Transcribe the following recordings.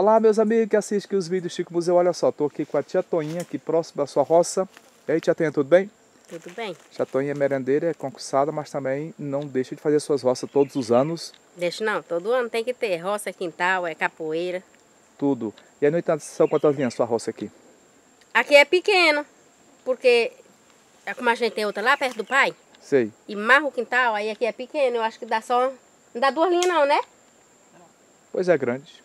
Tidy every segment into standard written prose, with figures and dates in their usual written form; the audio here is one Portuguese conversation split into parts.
Olá, meus amigos que assistem os vídeos Chico Museu. Olha só, estou aqui com a Tia Toinha, aqui próximo da sua roça. E aí, Tia Toinha, tudo bem? Tudo bem. Tia Toinha é merendeira, é concursada, mas também não deixa de fazer suas roças todos os anos. Deixa não, todo ano tem que ter roça, quintal, é capoeira. Tudo. E aí, no entanto, são quantas linhas sua roça aqui? Aqui é pequeno, porque como a gente tem outra lá perto do pai, sei. E marra o quintal, aí aqui é pequeno, eu acho que dá só... Não dá 2 linhas não, né? Pois é, grande.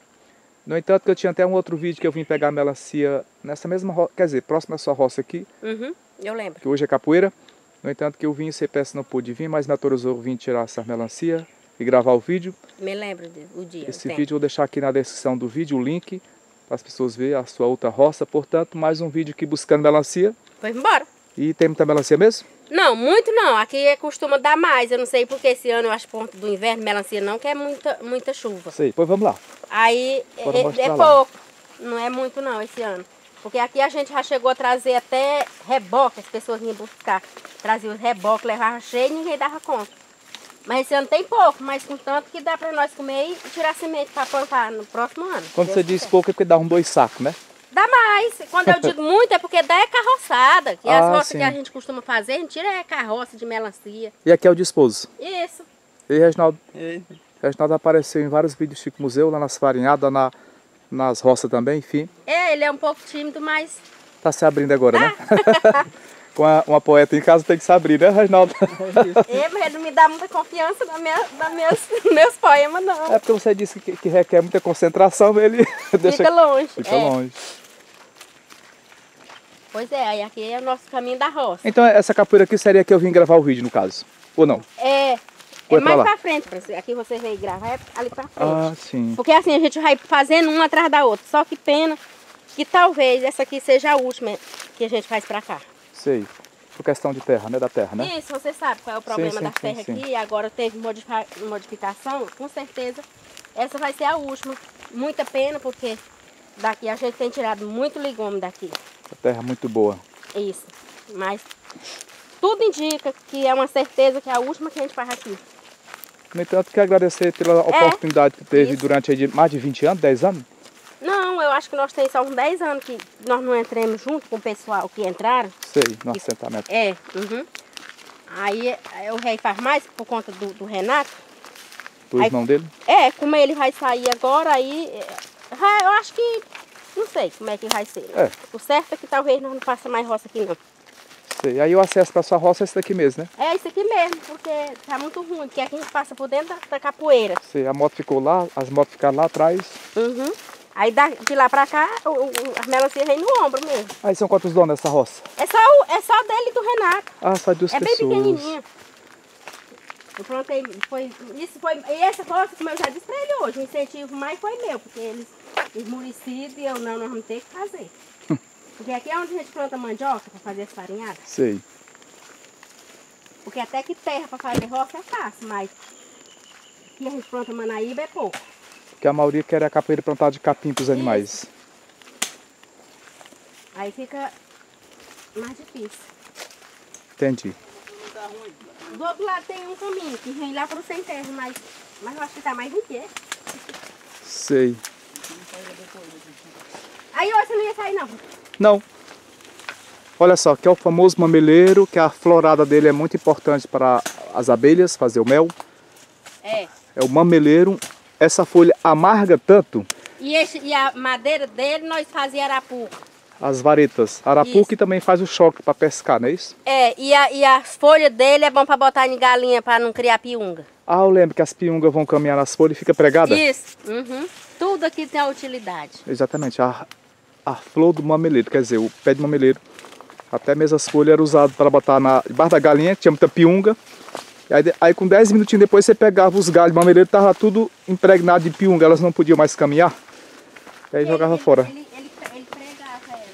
No entanto, que eu tinha até um outro vídeo que eu vim pegar melancia nessa mesma roça, quer dizer, próxima da sua roça aqui. Uhum, eu lembro. Que hoje é capoeira. No entanto, que eu vim, CPS não pôde vir, mas me autorizou vir tirar essa melancia e gravar o vídeo. Me lembro do dia. Esse vídeo eu vou deixar aqui na descrição do vídeo, o link, para as pessoas verem a sua outra roça. Portanto, mais um vídeo aqui buscando melancia. Foi embora. E tem muita melancia mesmo? Não, muito não. Aqui costuma dar mais. Eu não sei porque esse ano, eu acho, ponto do inverno, melancia não, que é muita chuva. Sei, pois vamos lá. Aí é pouco. Não é muito não esse ano. Porque aqui a gente já chegou a trazer até reboque, as pessoas vinham buscar. Trazia os reboques, levava cheio e ninguém dava conta. Mas esse ano tem pouco, mas com tanto que dá para nós comer e tirar semente para plantar no próximo ano. Quando Deus você diz pouco é porque dá 2 sacos, né? Dá mais. Quando eu digo muito é porque dá é carroçada. Que as roças sim. Que a gente costuma fazer, a gente tira é carroça de melancia. E aqui é o disposo. Isso. E Reginaldo? Reginaldo apareceu em vários vídeos do Chico Museu, lá nas farinhadas, nas roças também, enfim. É, ele é um pouco tímido, mas... Tá se abrindo agora, né? Com uma poeta em casa tem que se abrir, né, Reginaldo? É, mas ele não me dá muita confiança nos meus poemas, não. É porque você disse que requer muita concentração, ele... Fica longe. Fica longe. Pois é, aí aqui é o nosso caminho da roça. Então essa capoeira aqui seria que eu vim gravar o vídeo, no caso, ou não? É, ou é mais pra frente, aqui você vem gravar, é ali pra frente. Ah, sim. Porque assim a gente vai fazendo uma atrás da outra, só que pena que talvez essa aqui seja a última que a gente faz pra cá. Sei, por questão de terra, né, da terra, né? Isso, você sabe qual é o problema da terra aqui, agora teve modificação, com certeza essa vai ser a última. Muita pena porque daqui a gente tem tirado muito legume daqui. A terra muito boa. Isso, mas tudo indica que é uma certeza que é a última que a gente faz aqui. No entanto, quero agradecer pela oportunidade que teve durante aí mais de 20 anos, 10 anos? Não, eu acho que nós temos só uns 10 anos que nós não entramos junto com o pessoal que entraram. Sei, no assentamento. É, uhum. Aí eu já faz mais por conta do Renato. Do irmão dele? É, como ele vai sair agora, aí eu acho que... Não sei como é que vai ser. É. O certo é que talvez nós não faça mais roça aqui não. Sei. Aí o acesso para sua roça é esse daqui mesmo, né? É esse aqui mesmo, porque tá muito ruim, porque aqui a gente passa por dentro da capoeira. Sei. A moto ficou lá, as motos ficaram lá atrás. Uhum. Aí de lá para cá, as melancias vêm no ombro mesmo. Aí são quantos donos dessa roça? É só dele e do Renato. Ah, só de 2 pessoas. É bem pequenininha. Eu plantei, essa roça, como eu já disse para ele hoje, o incentivo mais foi meu, porque eles... Os municípios e eu não, nós vamos ter que fazer. Porque aqui é onde a gente planta mandioca para fazer as farinhadas. Sei. Porque até que terra para fazer roça é fácil, mas aqui a gente planta manaíba é pouco. Porque a maioria quer a capoeira plantada de capim para os animais. Aí fica mais difícil. Entendi. Do outro lado tem um caminho que vem lá para o sem terra, mas eu acho que está mais do que. Sei. Aí hoje você não ia sair não? Não. Olha só, que é o famoso mameleiro, que a florada dele é muito importante para as abelhas fazer o mel. É. É o mameleiro. Essa folha amarga tanto. E a madeira dele nós fazia arapuca. As varetas. Arapuca isso. E também faz o choque para pescar, não é isso? É, e as folhas dele é bom para botar em galinha para não criar piunga. Ah, eu lembro que as piungas vão caminhar nas folhas e fica pregada? Isso, uhum. Tudo aqui tem a utilidade. Exatamente, a flor do mameleiro, quer dizer, o pé de mameleiro, até mesmo as folhas eram usadas para botar debaixo da galinha, tinha muita piunga. E aí com 10 minutinhos depois você pegava os galhos de mameleiro, estava tudo impregnado de piunga, elas não podiam mais caminhar. E aí jogava fora. Ele pregava ela.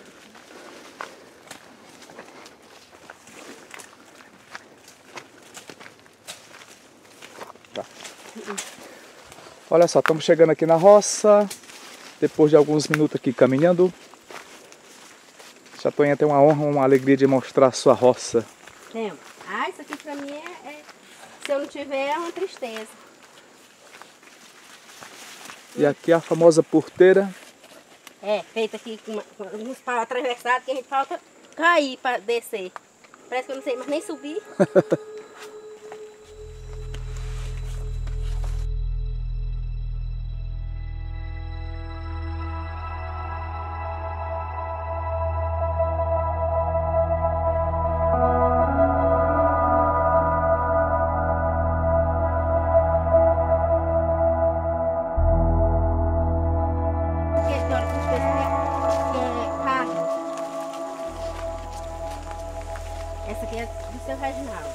Olha só, estamos chegando aqui na roça, depois de alguns minutos aqui caminhando. Tia Toinha tem uma honra, uma alegria de mostrar a sua roça. Tem. Ah, isso aqui pra mim se eu não tiver, é uma tristeza. E aqui a famosa porteira. É, feito aqui com alguns paus atravessados, que a gente falta cair para descer. Parece que eu não sei mais nem subir. Essa aqui é do seu Reginaldo.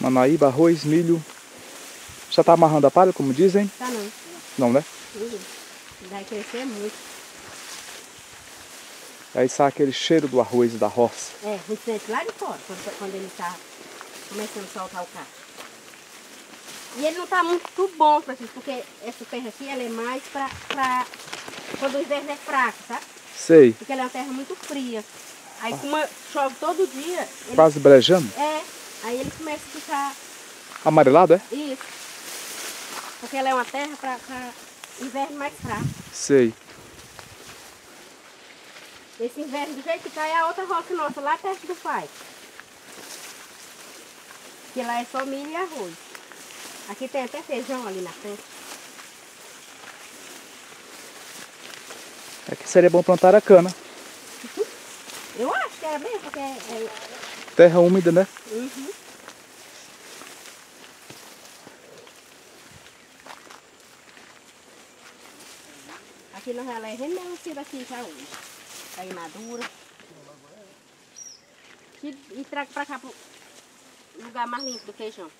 Manaíba, arroz, milho. Já tá amarrando a palha, como dizem? Tá não. Não, né? Uhum. Vai crescer muito. Aí sai aquele cheiro do arroz e da roça. É, muito sente lá de fora, quando ele tá começando a soltar o cacho. E ele não tá muito bom, Francisco, porque essa terra aqui ela é mais pra quando o inverno é fraco, sabe? Sei. Porque ela é uma terra muito fria. Aí como chove todo dia... Ele... Quase brejando? É. Aí ele começa a ficar... Amarelado, é? Isso. Porque ela é uma terra para inverno mais fraco. Sei. Esse inverno do jeito que cai é a outra roça nossa, lá perto do pai. Que lá é só milho e arroz. Aqui tem até feijão ali na frente. Aqui seria bom plantar a cana. Eu acho que era mesmo, porque é... Terra úmida, né? Uhum. Aqui nós já levamos mesmo tira aqui já hoje. Aí madura. E traga pra cá pro lugar mais limpo do feijão.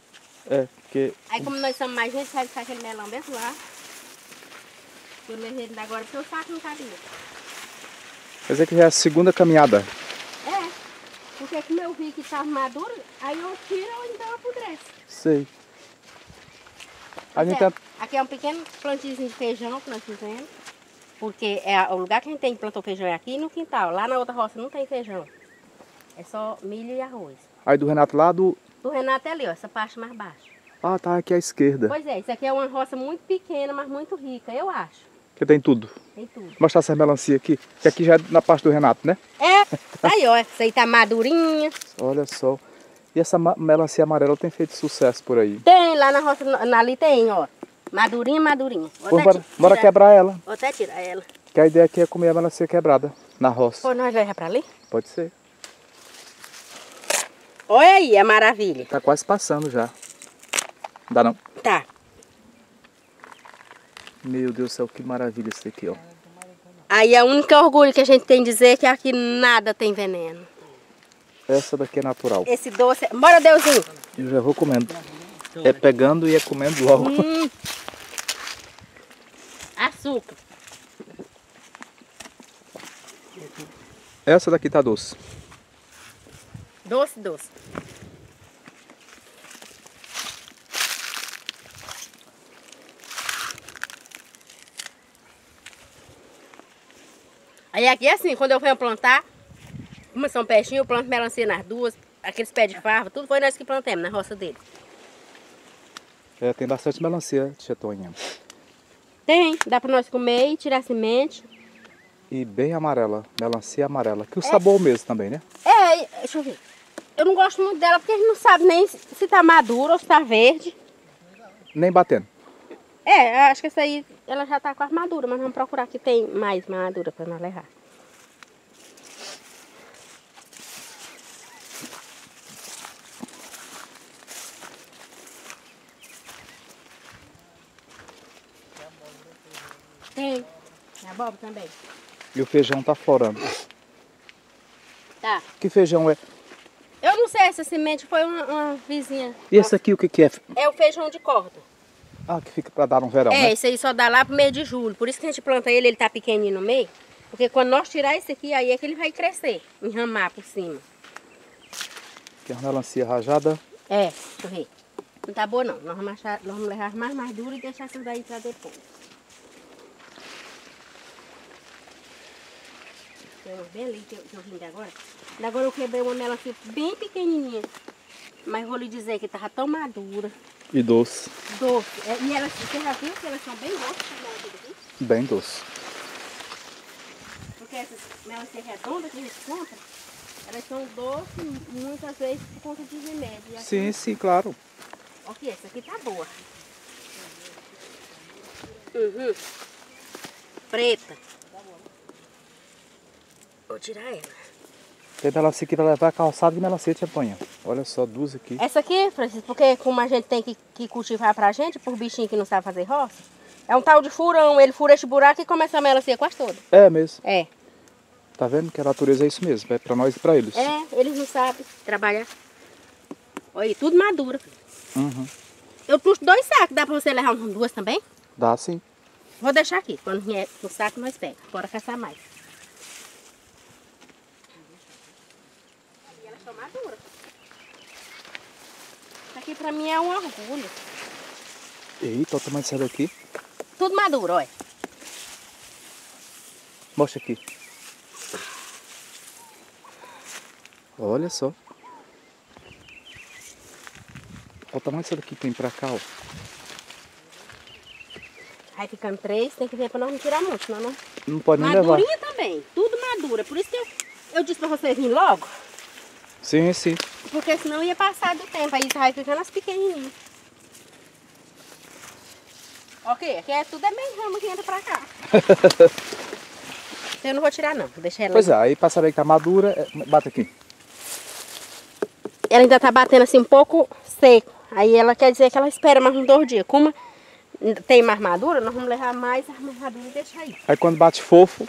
É, porque... Aí como nós somos mais gente, sai aquele melão mesmo lá. Eu levei ele agora porque o saco não cabia. Quer dizer que já é a segunda caminhada. É, porque como eu vi que estava maduro, aí eu tiro ou então apodrece. Sei. A gente é, aqui é um pequeno plantiozinho de feijão que nós fizemos. Porque é o lugar que a gente tem que plantar feijão é aqui no quintal. Lá na outra roça não tem feijão. É só milho e arroz. Aí do Renato lá do... Do Renato é ali, ó, essa parte mais baixa. Ah, tá, aqui à esquerda. Pois é, isso aqui é uma roça muito pequena, mas muito rica, eu acho. Que tem tudo. Tem tudo. Mostrar essas melancia aqui, que aqui já é na parte do Renato, né? É, aí ó, essa aí tá madurinha. Olha só. E essa melancia amarela tem feito sucesso por aí? Tem, lá na roça, ali tem, ó. Madurinha, madurinha. Pô, bora quebrar ela. Vou até tirar ela. Que a ideia aqui é comer a melancia quebrada, na roça. Pô, nós vamos pra ali? Pode ser. Olha aí, a maravilha. Tá quase passando já. Não dá não? Tá. Meu Deus do céu, que maravilha isso aqui, ó. Aí a única orgulho que a gente tem de dizer é que aqui nada tem veneno. Essa daqui é natural. Esse doce... Bora, Deusinho! Eu já vou comendo. É pegando e é comendo logo. Açúcar. Essa daqui tá doce. Doce, doce. Aí aqui é assim, quando eu venho plantar, como são peixinhos, eu planto melancia nas duas, aqueles pés de fava, tudo foi nós que plantamos na roça dele. É, tem bastante melancia, Tia Toinha. Tem, dá para nós comer e tirar a semente. E bem amarela, melancia amarela, que o sabor mesmo também, né? É, deixa eu ver. Eu não gosto muito dela porque a gente não sabe nem se tá madura ou se tá verde. Nem batendo. É, acho que essa aí ela já tá quase madura, mas vamos procurar que tem mais madura para não levar. Tem, é abóbora também. E o feijão tá florando. Tá. Que feijão é? Eu não sei, essa semente foi uma vizinha. E esse aqui o que que é? É o feijão de corda. Ah, que fica para dar no verão, né? É, isso aí só dá lá pro meio de julho. Por isso que a gente planta ele, ele tá pequenininho no meio. Porque quando nós tirar esse aqui, aí é que ele vai crescer, enramar por cima. Que é uma melancia rajada? É, correto. Não tá boa não. Nós vamos levar mais duro e deixar isso daí para depois. Tem uma bem ali que eu vim de agora. Agora eu quebrei uma melancia bem pequenininha. Mas vou lhe dizer que tava tão madura. E doce. Doce. E elas, você já viu que elas são bem doces? Bem doce. Porque essas melas que é redonda que a gente compra, elas são doces muitas vezes por conta de remédio. Sim, sim, claro. Ok, essa aqui tá boa. Uhum. Preta. Vou tirar ela. Tem melancia aqui para levar calçado e melancia, Tia Toinha. Olha só, duas aqui. Essa aqui, Francisco, porque como a gente tem que cultivar pra gente, por bichinho que não sabe fazer roça, é um tal de furão, ele fura este buraco e começa a melancia quase toda. É mesmo? É. Tá vendo que a natureza é isso mesmo, é pra nós e pra eles. É, eles não sabem trabalhar. Olha aí, tudo madura. Uhum. Eu trouxe 2 sacos, dá pra você levar 2 também? Dá sim. Vou deixar aqui, quando vier no saco nós pegamos, bora caçar mais. Madura. Isso aqui pra mim é um orgulho. Eita, olha o tamanho dessa daqui. Tudo maduro, olha. Mostra aqui. Olha só. Olha o tamanho dessa daqui que tem pra cá, ó. Aí ficando 3, tem que ver pra nós não tirar muito, senão não... Não pode nem levar. Madurinha também, tudo madura. Por isso que eu disse pra você vir logo. Sim, sim. Porque senão ia passar do tempo, aí vai ficando as pequenininhas. Ok, aqui é tudo é bem ramo que entra pra cá. Eu não vou tirar não, vou deixar ela... Pois é, aí passarei que tá madura, bate aqui. Ela ainda tá batendo assim um pouco seco, aí ela quer dizer que ela espera mais uns 2 dias. Como tem mais madura, nós vamos levar mais a madura e deixar aí. Aí quando bate fofo,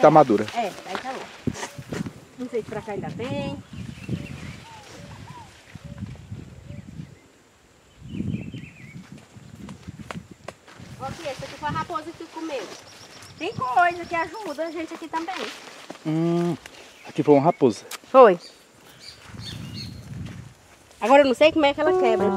tá madura. É, aí tá bom. Não sei se pra cá ainda tem. Aqui, essa aqui foi a raposa que comeu. Tem coisa que ajuda a gente aqui também. Aqui foi uma raposa. Foi. Agora eu não sei como é que ela quebra.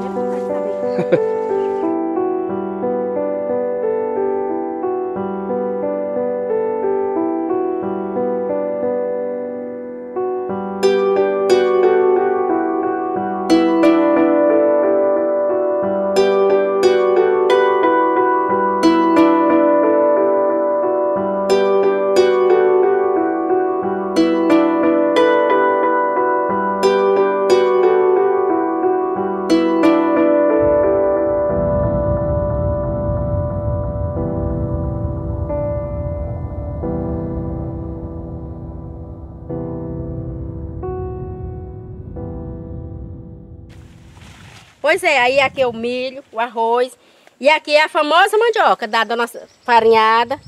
Pois é, aí aqui é o milho, o arroz e aqui é a famosa mandioca da dona farinhada.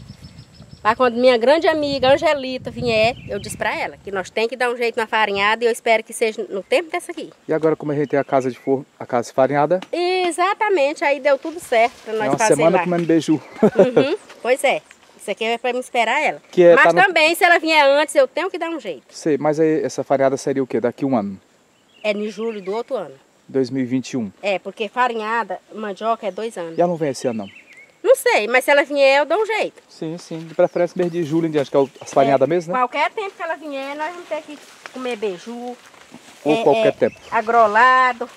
Para quando minha grande amiga Angelita vier, eu disse para ela que nós temos que dar um jeito na farinhada e eu espero que seja no tempo dessa aqui. E agora como a gente tem a casa de forno, a casa farinhada? Exatamente, aí deu tudo certo para nós fazer lá. É uma semana comendo beiju. Uhum, pois é. Isso aqui é para me esperar ela. Mas também, se ela vier antes, eu tenho que dar um jeito. Sei, mas aí essa farinhada seria o quê? Daqui um ano? É em julho do outro ano. 2021. É, porque farinhada, mandioca é 2 anos. E ela não vem esse ano, não? Não sei, mas se ela vier, eu dou um jeito. Sim, sim. De preferência, mês de julho em diante, que é as farinhadas mesmo, né? Qualquer tempo que ela vier, nós vamos ter que comer beiju. Ou qualquer tempo. Agrolado.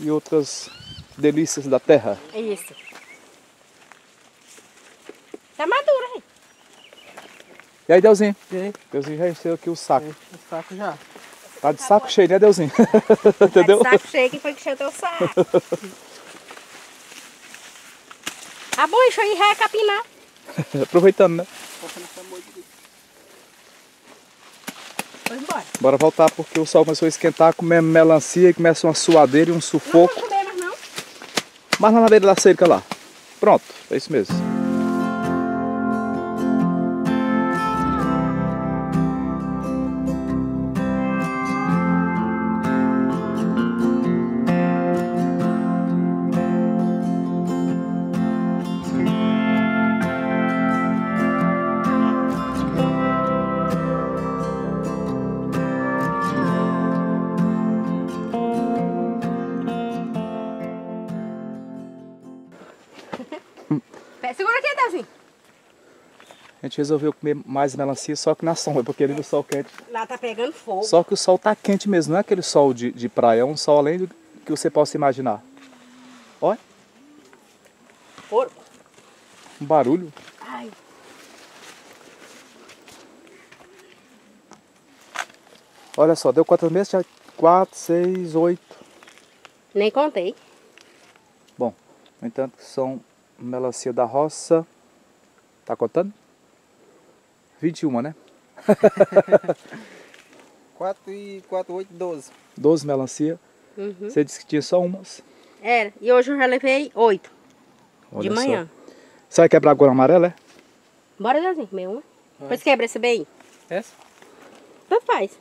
E outras delícias da terra. Isso. Tá madura, hein? E aí, Deusinho? E aí? Deusinho já encheu aqui o saco. O saco já. Tá de saco cheio, né, Deusinho? Entendeu? Tá de saco cheio, que foi que encheu teu saco. Ah, bom, isso aí já é capinar. Aproveitando, né? Vamos embora. Bora voltar, porque o sol começou a esquentar, comemos melancia e começa uma suadeira e um sufoco. Não vou comer mais, não. Mas lá na beira da cerca lá. Pronto, é isso mesmo. Segura aqui, Davi. A gente resolveu comer mais melancia, só que na sombra, porque ali no sol quente. Lá tá pegando fogo. Só que o sol tá quente mesmo, não é aquele sol de praia, é um sol além do que você possa imaginar. Olha. Porco. Um barulho. Ai. Olha só, deu quantas mesas? 4, 6, 8. Nem contei. Bom, no entanto, são melancia da roça. Tá contando? 21, né? 4 e 4, 8, 12. 12 melancia. Uhum. Você disse que tinha só umas. Era, e hoje eu já levei 8. Olha de manhã. Só. Você vai quebrar agora amarela, é? Bora, Deus, comer uma. Depois quebra essa bem. Essa? Então faz.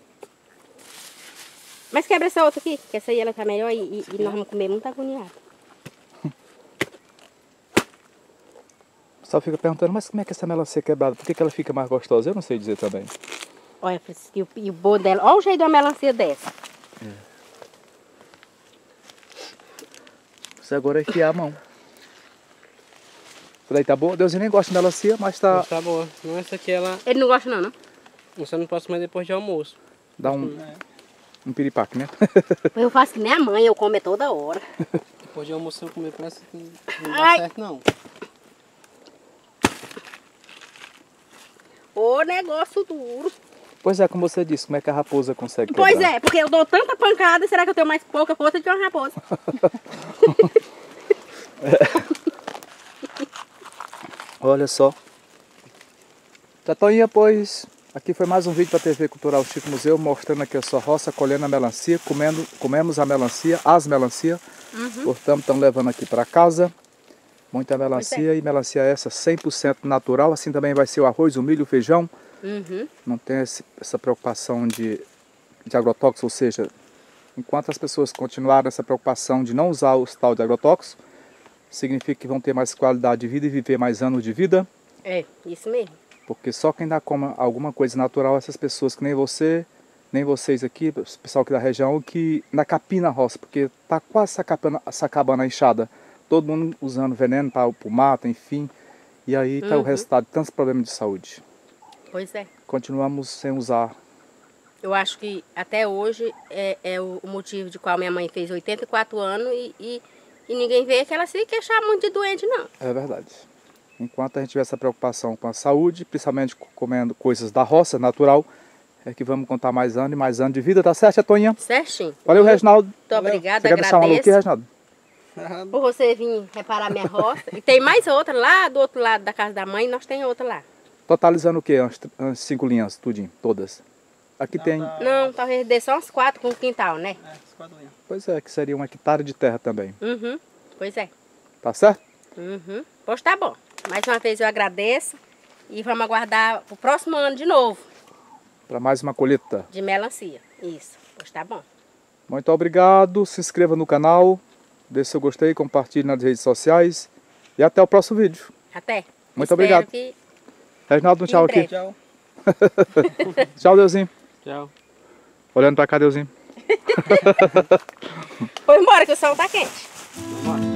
Mas quebra essa outra aqui, que essa aí ela tá melhor e nós vamos comer muito agoniado. Só fica perguntando, mas como é que essa melancia quebrada, por que ela fica mais gostosa? Eu não sei dizer também. Olha, e o bolo dela, olha o jeito da melancia dessa. Você agora é enfiar a mão. Essa daí tá boa? Deus nem gosta de melancia, mas tá... Mas tá boa. Não, essa aqui ela... Ele não gosta não, não? Você não pode comer depois de almoço. Dá um... Um piripaque, né? Eu faço que nem a mãe, eu como toda hora. Depois de almoço eu comer, parece que não dá certo, não. Ô, negócio duro. Pois é, como você disse, como é que a raposa consegue quebrar? Pois é, porque eu dou tanta pancada, será que eu tenho mais pouca força do que uma raposa? Olha só. Tia Toinha, pois... Aqui foi mais um vídeo para a TV Cultural Chico Museu, mostrando aqui a sua roça, colhendo a melancia, comemos a melancia, as melancia. Uhum. Portanto, estão levando aqui para casa. Muita melancia, e melancia essa 100% natural. Assim também vai ser o arroz, o milho, o feijão. Uhum. Não tem essa preocupação de agrotóxico, ou seja, enquanto as pessoas continuarem essa preocupação de não usar os tal de agrotóxico, significa que vão ter mais qualidade de vida e viver mais anos de vida. É, isso mesmo. Porque só quem dá como alguma coisa natural, essas pessoas que nem você, nem vocês aqui, o pessoal aqui da região, que na capina roça, porque tá quase acabando a enxada. Todo mundo usando veneno para o mato, enfim. E aí tá o resultado de tantos problemas de saúde. Pois é. Continuamos sem usar. Eu acho que até hoje é o motivo de qual minha mãe fez 84 anos e ninguém vê que ela se queixar muito de doente, não. É verdade. Enquanto a gente tiver essa preocupação com a saúde, principalmente comendo coisas da roça, natural, é que vamos contar mais anos de vida, tá certo, Tia Toinha? Certinho. Valeu, Reginaldo. Muito obrigada, você agradeço. Quer deixar um alô aqui, Reginaldo? Por você vir reparar minha roça. E tem mais outra lá do outro lado da casa da mãe, nós tem outra lá. Totalizando o quê? Umas 5 linhas, tudinho, todas? Aqui não, tem... Não, talvez dê só uns 4 com o quintal, né? É, uns 4 linhas. Pois é, que seria 1 hectare de terra também. Uhum, pois é. Tá certo? Uhum, pois tá bom. Mais uma vez eu agradeço e vamos aguardar o próximo ano de novo. Para mais uma colheita. De melancia, isso. Pois tá bom. Muito obrigado, se inscreva no canal, dê seu gostei, compartilhe nas redes sociais e até o próximo vídeo. Até. Muito obrigado. Que... Reginaldo, um tchau aqui. Tchau. Tchau, Deusinho. Tchau. Olhando pra cá, Deusinho. Foi embora que o sol tá quente. Vamos embora.